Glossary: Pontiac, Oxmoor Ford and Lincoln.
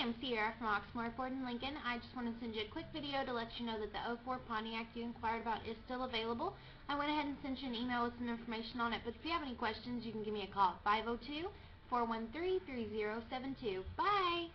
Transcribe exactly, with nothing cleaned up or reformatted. I'm Sierra from Oxmoor Ford and Lincoln. I just wanted to send you a quick video to let you know that the oh four Pontiac you inquired about is still available. I went ahead and sent you an email with some information on it, but if you have any questions, you can give me a call at five oh two, four one three, three oh seven two. Bye!